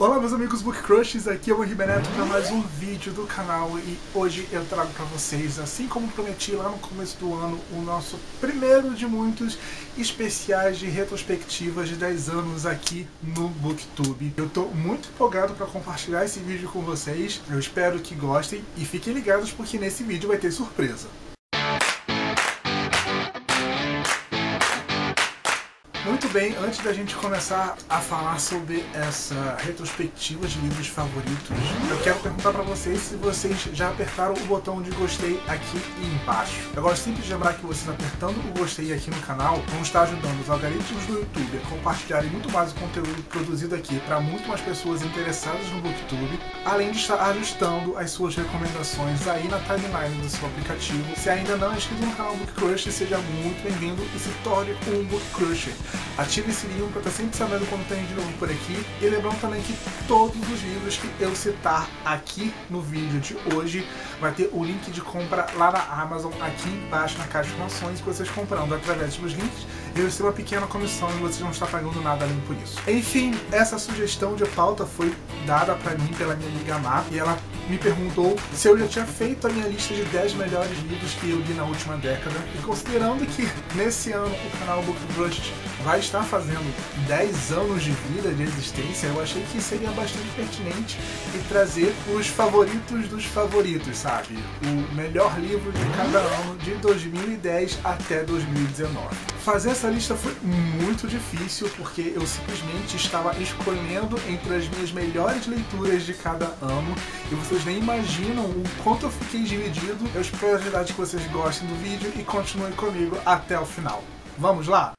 Olá meus amigos Book Crushes, aqui é o Henri B. Neto para mais um vídeo do canal e hoje eu trago para vocês, assim como prometi lá no começo do ano, o nosso primeiro de muitos especiais de retrospectivas de 10 anos aqui no BookTube. Eu tô muito empolgado para compartilhar esse vídeo com vocês, eu espero que gostem e fiquem ligados porque nesse vídeo vai ter surpresa. Muito bem, antes da gente começar a falar sobre essa retrospectiva de livros favoritos, eu quero perguntar pra vocês se vocês já apertaram o botão de gostei aqui embaixo. Eu gosto sempre de lembrar que vocês apertando o gostei aqui no canal vão estar ajudando os algoritmos do YouTube a compartilharem muito mais o conteúdo produzido aqui para muito mais pessoas interessadas no BookTube, além de estar ajustando as suas recomendações aí na timeline do seu aplicativo. Se ainda não é inscrito no canal Book Crush, seja muito bem-vindo e se torne um Book Crusher. Ative esse sininho para estar sempre sabendo quando tem de novo por aqui. E lembrando também que todos os livros que eu citar aqui no vídeo de hoje vai ter o link de compra lá na Amazon, aqui embaixo na caixa de informações, que vocês comprando através dos links. Eu recebo uma pequena comissão e vocês não estão pagando nada além por isso. Enfim, essa sugestão de pauta foi dada para mim pela minha amiga Mar, e ela me perguntou se eu já tinha feito a minha lista de 10 melhores livros que eu li na última década. E considerando que nesse ano o canal Book Crushes vai estar fazendo 10 anos de vida, de existência, eu achei que seria bastante pertinente e trazer os favoritos dos favoritos, sabe? O melhor livro de cada ano de 2010 até 2019. Fazer essa lista foi muito difícil porque eu simplesmente estava escolhendo entre as minhas melhores leituras de cada ano e vocês nem imaginam o quanto eu fiquei dividido. Eu espero de verdade que vocês gostem do vídeo e continuem comigo até o final. Vamos lá?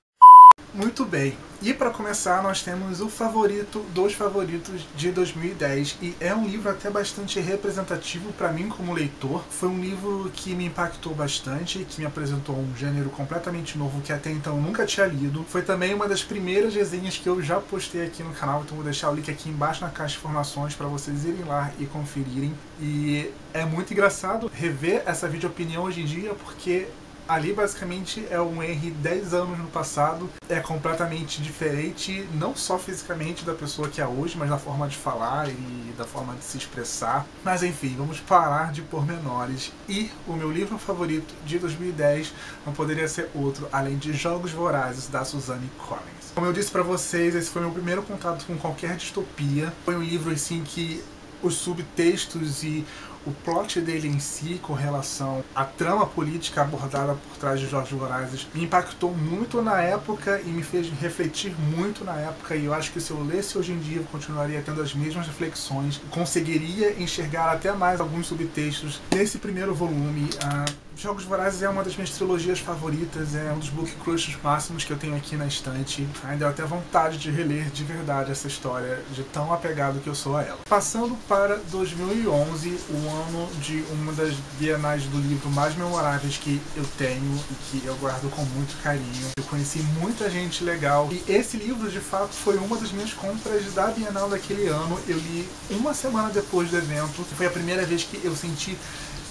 Muito bem, e para começar nós temos o favorito dos favoritos de 2010 e é um livro até bastante representativo para mim como leitor. Foi um livro que me impactou bastante, que me apresentou um gênero completamente novo que até então nunca tinha lido. Foi também uma das primeiras resenhas que eu já postei aqui no canal, então vou deixar o link aqui embaixo na caixa de informações para vocês irem lá e conferirem. E é muito engraçado rever essa vídeo-opinião hoje em dia porque ali basicamente é um Henry 10 anos no passado, é completamente diferente, não só fisicamente da pessoa que é hoje, mas da forma de falar e da forma de se expressar. Mas enfim, vamos parar de pormenores. E o meu livro favorito de 2010 não poderia ser outro, além de Jogos Vorazes, da Susanne Collins. Como eu disse pra vocês, esse foi meu primeiro contato com qualquer distopia. Foi um livro assim que os subtextos e o plot dele em si, com relação à trama política abordada por trás de Jogos Vorazes, me impactou muito na época e me fez refletir muito na época. E eu acho que se eu lesse hoje em dia, eu continuaria tendo as mesmas reflexões, conseguiria enxergar até mais alguns subtextos nesse primeiro volume. Jogos Vorazes é uma das minhas trilogias favoritas, é um dos book crushes máximos que eu tenho aqui na estante. Ainda deu até vontade de reler de verdade essa história, de tão apegado que eu sou a ela. Passando para 2011, o ano de uma das bienais do livro mais memoráveis que eu tenho e que eu guardo com muito carinho. Eu conheci muita gente legal e esse livro, de fato, foi uma das minhas compras da Bienal daquele ano. Eu li uma semana depois do evento, foi a primeira vez que eu senti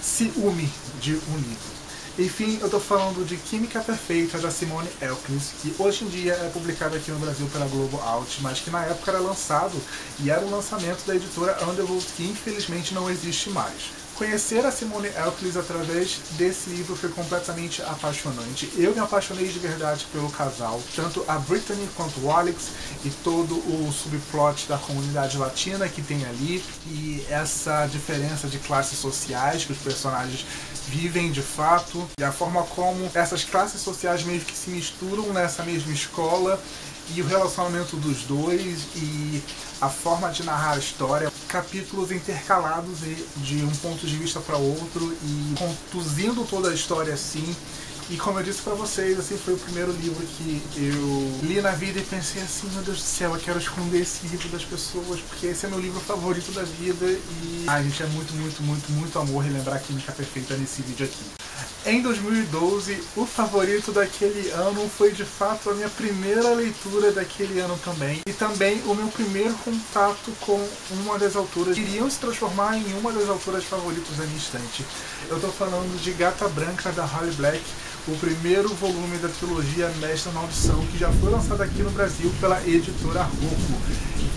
ciúme de um livro. Enfim, eu tô falando de Química Perfeita, da Simone Elkeles, que hoje em dia é publicado aqui no Brasil pela Globo Alt, mas que na época era lançado, e era um lançamento da editora Andevul, que infelizmente não existe mais. Conhecer a Simone Elkeles através desse livro foi completamente apaixonante. Eu me apaixonei de verdade pelo casal, tanto a Brittany quanto o Alex, e todo o subplot da comunidade latina que tem ali, e essa diferença de classes sociais que os personagens vivem de fato, e a forma como essas classes sociais meio que se misturam nessa mesma escola, e o relacionamento dos dois, e a forma de narrar a história, capítulos intercalados de um ponto de vista para outro, e conduzindo toda a história assim. E como eu disse pra vocês, assim, foi o primeiro livro que eu li na vida e pensei assim, meu Deus do céu, eu quero esconder esse livro das pessoas, porque esse é meu livro favorito da vida e... Ai, gente, é muito amor relembrar a Química Perfeita nesse vídeo aqui. Em 2012, o favorito daquele ano foi de fato a minha primeira leitura daquele ano também. E também o meu primeiro contato com uma das autoras que iriam se transformar em uma das autoras favoritas da minha estante. Eu tô falando de Gata Branca, da Holly Black. o primeiro volume da trilogia Mestre Maldição, que já foi lançado aqui no Brasil pela editora Rocco.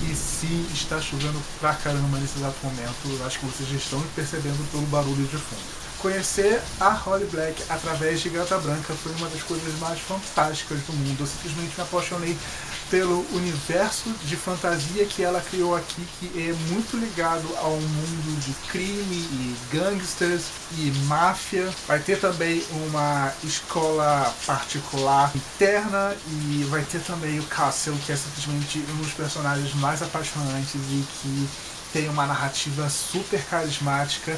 E sim, está chovendo pra caramba nesse exato momento, acho que vocês já estão percebendo pelo barulho de fundo. Conhecer a Holly Black através de Gata Branca foi uma das coisas mais fantásticas do mundo. Eu simplesmente me apaixonei pelo universo de fantasia que ela criou aqui, que é muito ligado ao mundo de crime e gangsters e máfia. Vai ter também uma escola particular interna e vai ter também o Castle, que é simplesmente um dos personagens mais apaixonantes e que tem uma narrativa super carismática.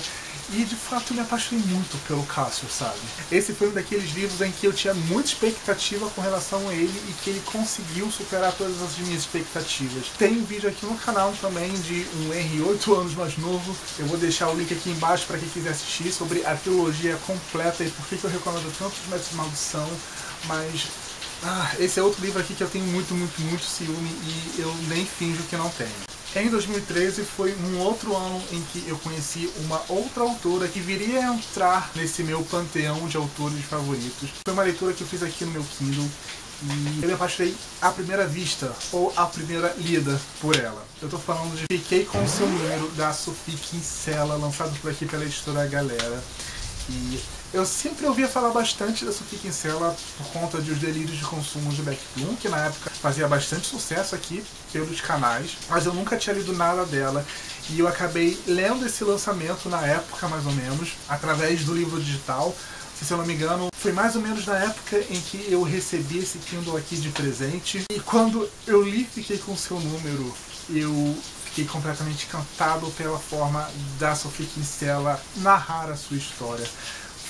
E de fato me apaixonei muito pelo Castle, sabe? Esse foi um daqueles livros em que eu tinha muita expectativa com relação a ele e que ele conseguiu superar todas as minhas expectativas. Tem um vídeo aqui no canal também de um Henri 8 anos mais novo. Eu vou deixar o link aqui embaixo para quem quiser assistir, sobre a trilogia completa e por que eu recomendo tanto os Mestres de Maldição, mas... esse é outro livro aqui que eu tenho muito ciúme e eu nem finjo que não tenho. Em 2013 foi um outro ano em que eu conheci uma outra autora que viria a entrar nesse meu panteão de autores favoritos. Foi uma leitura que eu fiz aqui no meu Kindle e eu me apaixonei à primeira vista, ou à primeira lida, por ela. Eu tô falando de Fiquei com o Seu Número, da Sophie Kinsella, lançado por aqui pela editora Galera. E eu sempre ouvia falar bastante da Sophie Kinsella por conta de Os Delírios de Consumo de Backroom, que na época fazia bastante sucesso aqui pelos canais, mas eu nunca tinha lido nada dela. E eu acabei lendo esse lançamento na época, mais ou menos, através do livro digital. Se eu não me engano, foi mais ou menos na época em que eu recebi esse Kindle aqui de presente. E quando eu li Fiquei com o Seu Número, eu fiquei completamente encantado pela forma da Sophie Kinsella narrar a sua história.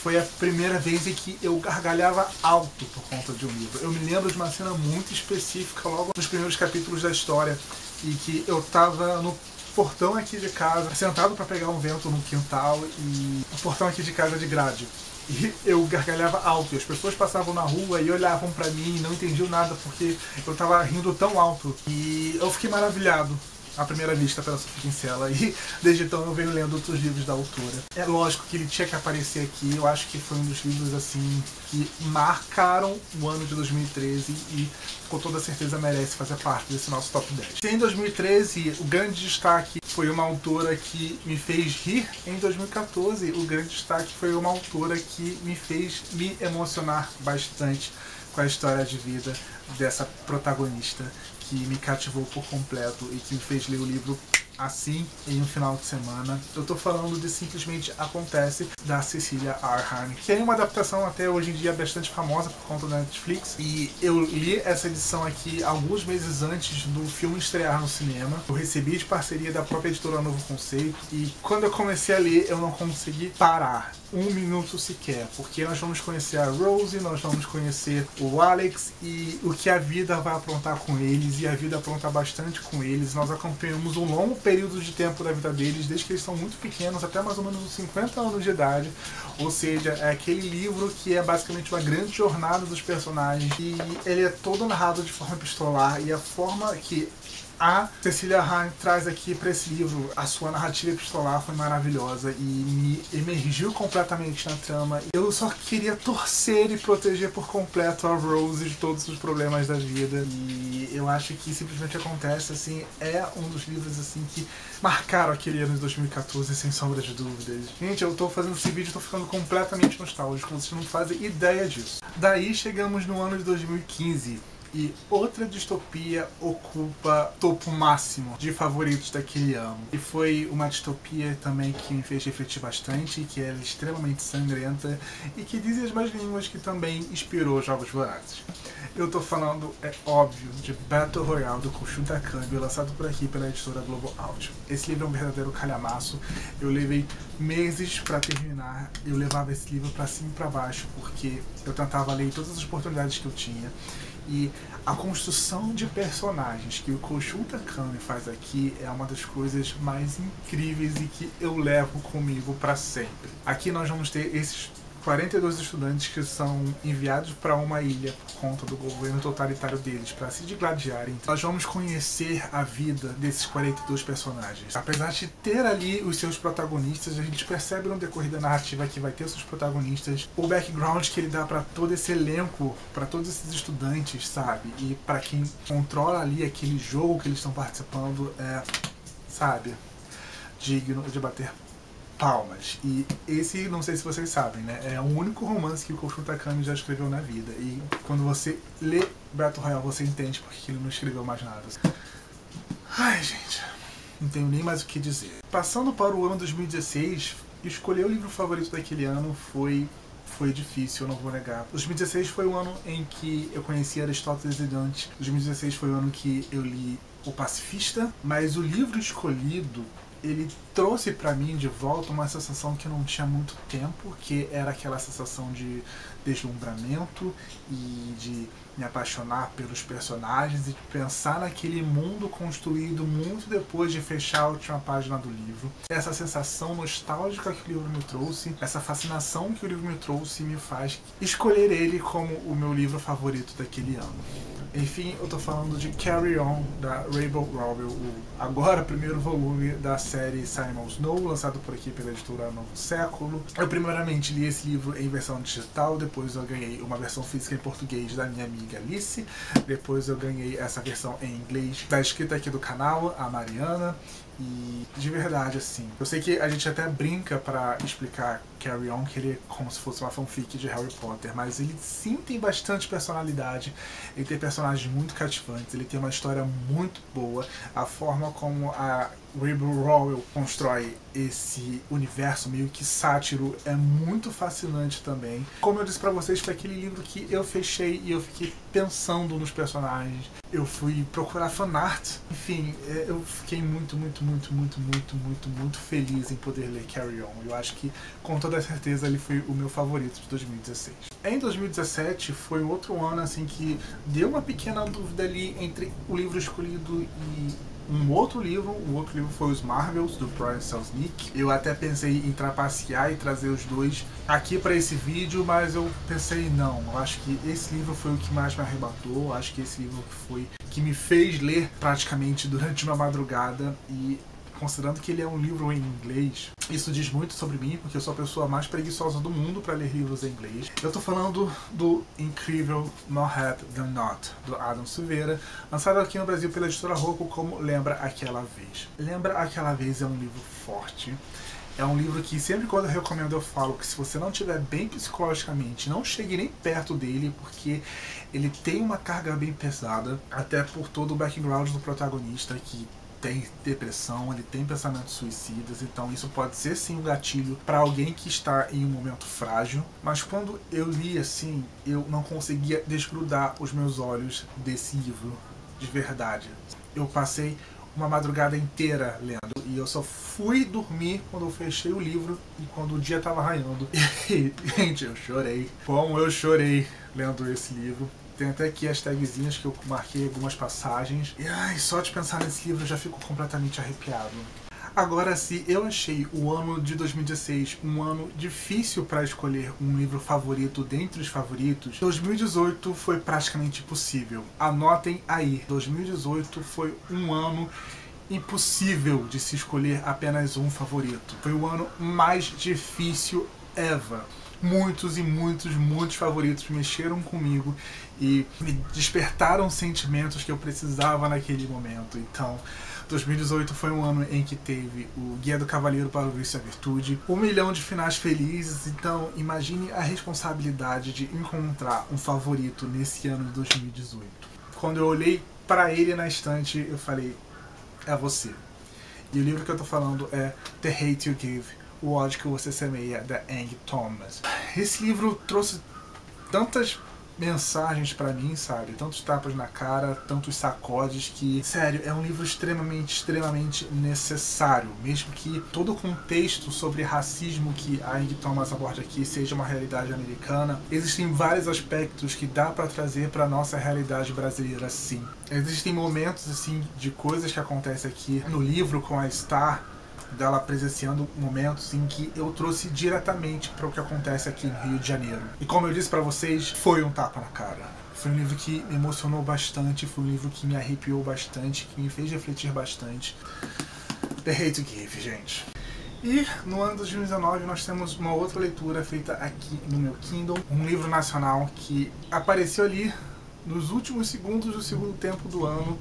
Foi a primeira vez em que eu gargalhava alto por conta de um livro. Eu me lembro de uma cena muito específica logo nos primeiros capítulos da história, e que eu tava no portão aqui de casa, sentado para pegar um vento no quintal, e o portão aqui de casa é de grade. E eu gargalhava alto, e as pessoas passavam na rua e olhavam pra mim e não entendiam nada porque eu tava rindo tão alto. E eu fiquei maravilhado à primeira vista pela Sophie Kinsella, e desde então eu venho lendo outros livros da autora. É lógico que ele tinha que aparecer aqui, eu acho que foi um dos livros assim que marcaram o ano de 2013 e com toda certeza merece fazer parte desse nosso top 10. E em 2013, o grande destaque foi uma autora que me fez rir. Em 2014, o grande destaque foi uma autora que me fez me emocionar bastante com a história de vida dessa protagonista, que me cativou por completo e que me fez ler o livro assim em um final de semana. Eu tô falando de Simplesmente Acontece, da Cecília Arhan, que é uma adaptação até hoje em dia bastante famosa por conta da Netflix, e eu li essa edição aqui alguns meses antes do filme estrear no cinema. Eu recebi de parceria da própria editora Novo Conceito, e quando eu comecei a ler eu não consegui parar um minuto sequer, porque nós vamos conhecer a Rose, nós vamos conhecer o Alex e o que a vida vai aprontar com eles, e a vida apronta bastante com eles. Nós acompanhamos um longo período de tempo da vida deles, desde que eles são muito pequenos até mais ou menos uns 50 anos de idade, ou seja, é aquele livro que é basicamente uma grande jornada dos personagens, e ele é todo narrado de forma epistolar, e a forma que a Cecília Arhan traz aqui para esse livro, a sua narrativa epistolar, foi maravilhosa e me emergiu completamente na trama. Eu só queria torcer e proteger por completo a Rose de todos os problemas da vida, e eu acho que Simplesmente Acontece, assim, é um dos livros assim que marcaram aquele ano de 2014, sem sombra de dúvidas. Gente, eu tô fazendo esse vídeo e tô ficando completamente nostálgico, vocês não fazem ideia disso. Daí chegamos no ano de 2015. E outra distopia ocupa topo máximo de favoritos daquele ano. E foi uma distopia também que me fez refletir bastante, que era extremamente sangrenta e que dizem as más línguas que também inspirou Jogos Vorazes. Eu tô falando, é óbvio, de Battle Royale, do Koushun Takami, lançado por aqui pela editora Globo Alt. Esse livro é um verdadeiro calhamaço. Eu levei meses pra terminar. Eu levava esse livro pra cima e pra baixo, porque eu tentava ler todas as oportunidades que eu tinha. E a construção de personagens que o Koushun Takami faz aqui é uma das coisas mais incríveis e que eu levo comigo para sempre. Aqui nós vamos ter esses 42 estudantes que são enviados para uma ilha por conta do governo totalitário deles, para se digladiarem. Nós vamos conhecer a vida desses 42 personagens. Apesar de ter ali os seus protagonistas, a gente percebe no decorrer da narrativa que vai ter os seus protagonistas, o background que ele dá para todo esse elenco, para todos esses estudantes, sabe? E para quem controla ali aquele jogo que eles estão participando, sabe, digno de bater palmas. E esse, não sei se vocês sabem, né, é o único romance que o Koushun Takami já escreveu na vida. E quando você lê Battle Royale, você entende porque ele não escreveu mais nada. Ai, gente, não tenho nem mais o que dizer. Passando para o ano 2016, escolher o livro favorito daquele ano foi difícil, eu não vou negar. 2016 foi o ano em que eu conheci Aristóteles e Dante. 2016 foi o ano que eu li O Pacifista, mas o livro escolhido, ele trouxe pra mim de volta uma sensação que eu não tinha há muito tempo, que era aquela sensação de deslumbramento e de me apaixonar pelos personagens e de pensar naquele mundo construído muito depois de fechar a última página do livro. Essa sensação nostálgica que o livro me trouxe, essa fascinação que o livro me trouxe, me faz escolher ele como o meu livro favorito daquele ano. Enfim, eu tô falando de Carry On, da Rainbow Rowell, o agora primeiro volume da série Simon Snow, lançado por aqui pela editora Novo Século. Eu primeiramente li esse livro em versão digital, depois eu ganhei uma versão física em português da minha amiga Alice, depois eu ganhei essa versão em inglês da escrita aqui do canal, a Mariana. E de verdade, assim, eu sei que a gente até brinca pra explicar Carry On, que ele é como se fosse uma fanfic de Harry Potter, mas ele sim tem bastante personalidade, ele tem personagens muito cativantes, ele tem uma história muito boa, a forma como a Rainbow Rowell constrói esse universo meio que sátiro é muito fascinante também. Como eu disse pra vocês, foi aquele livro que eu fechei e eu fiquei pensando nos personagens. Eu fui procurar fanart. Enfim, eu fiquei muito feliz em poder ler Carry On. Eu acho que, com toda certeza, ele foi o meu favorito de 2016. Em 2017, foi outro ano, assim, que deu uma pequena dúvida ali entre o livro escolhido e um outro livro foi Os Marvels, do Brian Selznick. Eu até pensei em trapacear e trazer os dois aqui para esse vídeo, mas eu pensei, não, eu acho que esse livro foi o que mais me arrebatou, eu acho que esse livro foi que me fez ler praticamente durante uma madrugada, e considerando que ele é um livro em inglês, isso diz muito sobre mim, porque eu sou a pessoa mais preguiçosa do mundo para ler livros em inglês. Eu tô falando do incrível More Hat Than Not, do Adam Silveira, lançado aqui no Brasil pela editora Rocco como Lembra Aquela Vez. Lembra Aquela Vez é um livro forte. É um livro que sempre quando eu recomendo eu falo que se você não estiver bem psicologicamente, não chegue nem perto dele, porque ele tem uma carga bem pesada, até por todo o background do protagonista, que tem depressão, ele tem pensamentos suicidas, então isso pode ser sim um gatilho para alguém que está em um momento frágil. Mas quando eu li, assim, eu não conseguia desgrudar os meus olhos desse livro, de verdade. Eu passei uma madrugada inteira lendo, e eu só fui dormir quando eu fechei o livro e quando o dia tava raiando. E, gente, eu chorei. Como eu chorei lendo esse livro. Tem até aqui as tagzinhas que eu marquei algumas passagens. E ai, só de pensar nesse livro eu já fico completamente arrepiado. Agora, se eu achei o ano de 2016 um ano difícil para escolher um livro favorito dentre os favoritos, 2018 foi praticamente impossível. Anotem aí, 2018 foi um ano impossível de se escolher apenas um favorito. Foi o ano mais difícil ever. Muitos e muitos favoritos mexeram comigo e me despertaram sentimentos que eu precisava naquele momento. Então, 2018 foi um ano em que teve o Guia do Cavaleiro para o Vício e a Virtude, 1 milhão de finais felizes. Então, imagine a responsabilidade de encontrar um favorito nesse ano de 2018. Quando eu olhei para ele na estante, eu falei, é você. E o livro que eu tô falando é The Hate U Give, O Ódio Que Você Semeia, da Angie Thomas. Esse livro trouxe tantas mensagens pra mim, sabe? Tantos tapas na cara, tantos sacodes, que, sério, é um livro extremamente necessário. Mesmo que todo o contexto sobre racismo que a Angie Thomas aborda aqui seja uma realidade americana, existem vários aspectos que dá pra trazer pra nossa realidade brasileira, sim. Existem momentos, assim, de coisas que acontecem aqui no livro com a Star, dela presenciando momentos em que eu trouxe diretamente para o que acontece aqui no Rio de Janeiro. E como eu disse para vocês, foi um tapa na cara. Foi um livro que me emocionou bastante, foi um livro que me arrepiou bastante, que me fez refletir bastante. The Hate U Give, gente. E no ano de 2019 nós temos uma outra leitura feita aqui no meu Kindle, um livro nacional que apareceu ali nos últimos segundos do segundo tempo do ano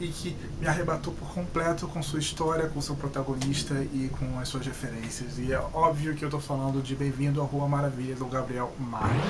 e que me arrebatou por completo com sua história, com seu protagonista e com as suas referências. E é óbvio que eu tô falando de Bem-vindo à Rua Maravilha, do Gabriel Marques,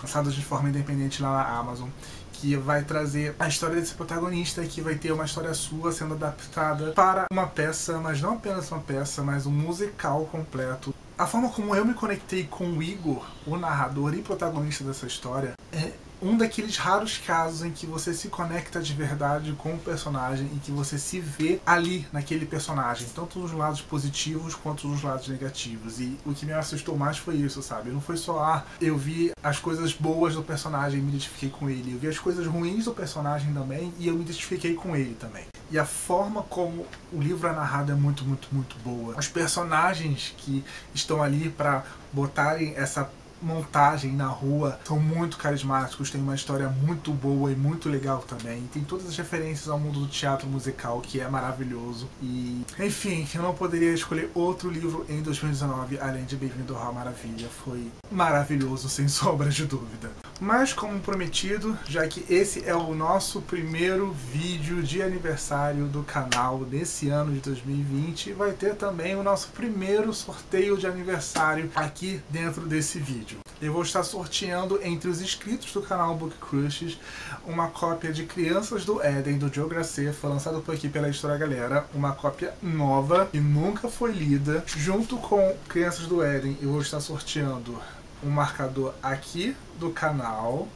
lançado de forma independente lá na Amazon, que vai trazer a história desse protagonista, que vai ter uma história sua sendo adaptada para uma peça, mas não apenas uma peça, mas um musical completo. A forma como eu me conectei com o Igor, o narrador e protagonista dessa história, é um daqueles raros casos em que você se conecta de verdade com o personagem e que você se vê ali naquele personagem, tanto nos lados positivos quanto nos lados negativos. E o que me assustou mais foi isso, sabe? Não foi só, eu vi as coisas boas do personagem e me identifiquei com ele, eu vi as coisas ruins do personagem também e eu me identifiquei com ele também. E a forma como o livro é narrado é muito, muito, muito boa. Os personagens que estão ali para botarem essa montagem na rua são muito carismáticos, tem uma história muito boa e muito legal também, tem todas as referências ao mundo do teatro musical, que é maravilhoso. E enfim, eu não poderia escolher outro livro em 2019 além de Bem-vindo à Rua Maravilha. Foi maravilhoso, sem sombra de dúvida. Mas como prometido, já que esse é o nosso primeiro vídeo de aniversário do canal desse ano de 2020, vai ter também o nosso primeiro sorteio de aniversário aqui dentro desse vídeo. Eu vou estar sorteando entre os inscritos do canal Book Crushes uma cópia de Crianças do Éden, do Geogracê, foi lançado por aqui pela Editora Galera, uma cópia nova que nunca foi lida. Junto com Crianças do Éden, eu vou estar sorteando um marcador aqui do canal.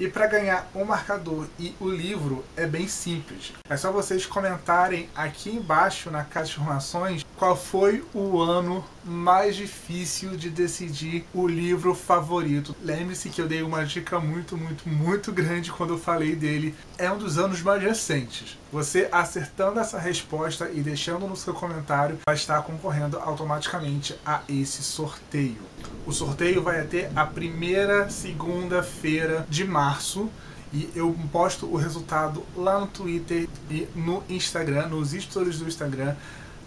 E para ganhar o marcador e o livro é bem simples. É só vocês comentarem aqui embaixo na caixa de informações qual foi o ano mais difícil de decidir o livro favorito. Lembre-se que eu dei uma dica muito, muito, muito grande quando eu falei dele. É um dos anos mais recentes. Você acertando essa resposta e deixando no seu comentário vai estar concorrendo automaticamente a esse sorteio. O sorteio vai até a primeira segunda-feira de março e eu posto o resultado lá no Twitter e no Instagram, nos stories do Instagram,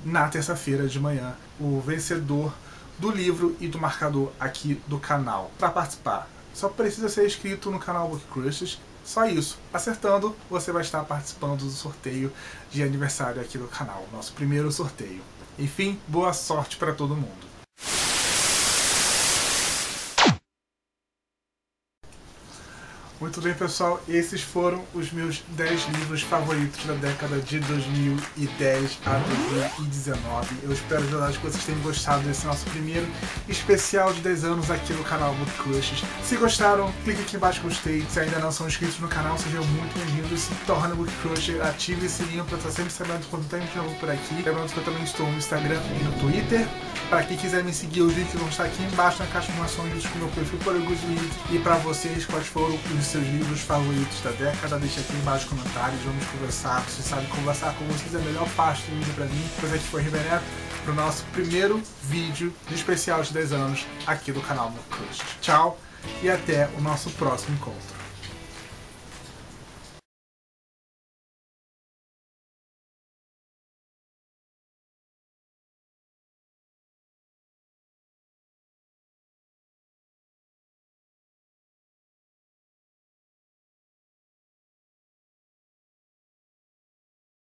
na terça-feira de manhã. O vencedor do livro e do marcador aqui do canal. Para participar, só precisa ser inscrito no canal Book Crushes. Só isso. Acertando, você vai estar participando do sorteio de aniversário aqui do canal. Nosso primeiro sorteio. Enfim, boa sorte para todo mundo. Muito bem, pessoal. Esses foram os meus 10 livros favoritos da década de 2010 a 2019. Eu espero de verdade que vocês tenham gostado desse nosso primeiro especial de 10 anos aqui no canal Book Crushes. Se gostaram, clique aqui embaixo gostei. Se ainda não são inscritos no canal, sejam muito bem-vindos. Se torne Book Crusher, ative o sininho para estar sempre sabendo quando tem de novo por aqui. Lembrando que eu também estou no Instagram e no Twitter. Para quem quiser me seguir, os links vão estar aqui embaixo na caixa de informações com o meu perfil para alguns links. E para vocês, quais foram os seus livros favoritos da década, deixa aqui embaixo nos comentários, vamos conversar. Você sabe, conversar com vocês é a melhor parte do vídeo pra mim. Pois aqui foi Henri B. Neto pro nosso primeiro vídeo de especial de 10 anos aqui do canal Book Crushes. Tchau e até o nosso próximo encontro.